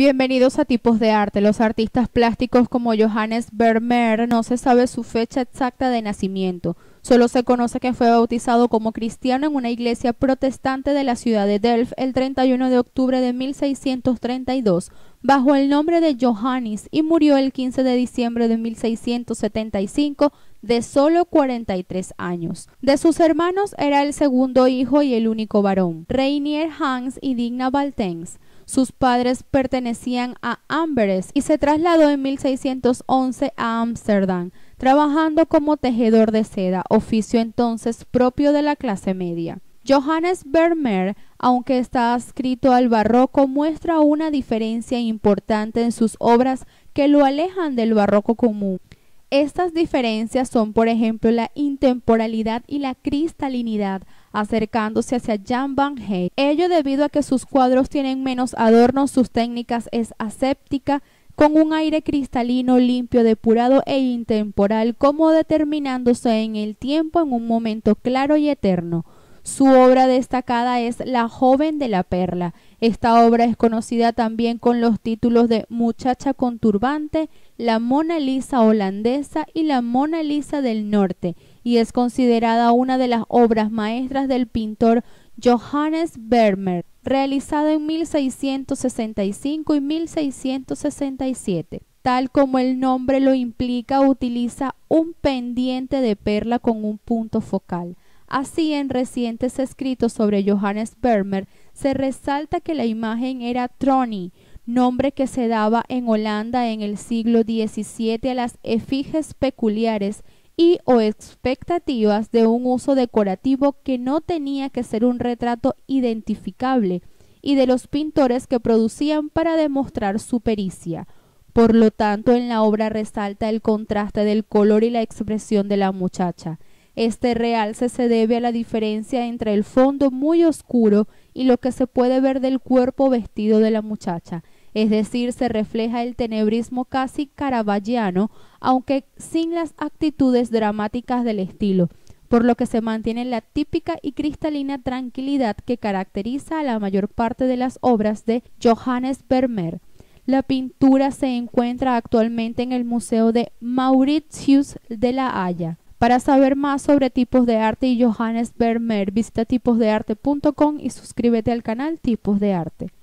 Bienvenidos a Tipos de Arte. Los artistas plásticos como Johannes Vermeer no se sabe su fecha exacta de nacimiento. Solo se conoce que fue bautizado como cristiano en una iglesia protestante de la ciudad de Delft el 31 de octubre de 1632, bajo el nombre de Johannes, y murió el 15 de diciembre de 1675 de solo 43 años. De sus hermanos era el segundo hijo y el único varón, Reinier Hans y Digna Baltens. Sus padres pertenecían a Amberes y se trasladó en 1611 a Ámsterdam, trabajando como tejedor de seda, oficio entonces propio de la clase media. Johannes Vermeer, aunque está adscrito al barroco, muestra una diferencia importante en sus obras que lo alejan del barroco común. Estas diferencias son, por ejemplo, la intemporalidad y la cristalinidad, acercándose hacia Jan van Heyt. Ello debido a que sus cuadros tienen menos adornos, sus técnicas es aséptica, con un aire cristalino, limpio, depurado e intemporal, como determinándose en el tiempo en un momento claro y eterno. Su obra destacada es La Joven de la Perla. Esta obra es conocida también con los títulos de Muchacha con turbante, La Mona Lisa holandesa y La Mona Lisa del Norte, y es considerada una de las obras maestras del pintor Johannes Vermeer, realizada en 1665 y 1667. Tal como el nombre lo implica, utiliza un pendiente de perla con un punto focal. Así, en recientes escritos sobre Johannes Vermeer, se resalta que la imagen era Tronie, nombre que se daba en Holanda en el siglo XVII a las efigies peculiares y o expectativas de un uso decorativo que no tenía que ser un retrato identificable, y de los pintores que producían para demostrar su pericia. Por lo tanto, en la obra resalta el contraste del color y la expresión de la muchacha. Este realce se debe a la diferencia entre el fondo muy oscuro y lo que se puede ver del cuerpo vestido de la muchacha, es decir, se refleja el tenebrismo casi caravaggiano, aunque sin las actitudes dramáticas del estilo, por lo que se mantiene la típica y cristalina tranquilidad que caracteriza a la mayor parte de las obras de Johannes Vermeer. La pintura se encuentra actualmente en el Museo de Mauritshuis de La Haya. Para saber más sobre Tipos de Arte y Johannes Vermeer, visita tiposdearte.com y suscríbete al canal Tipos de Arte.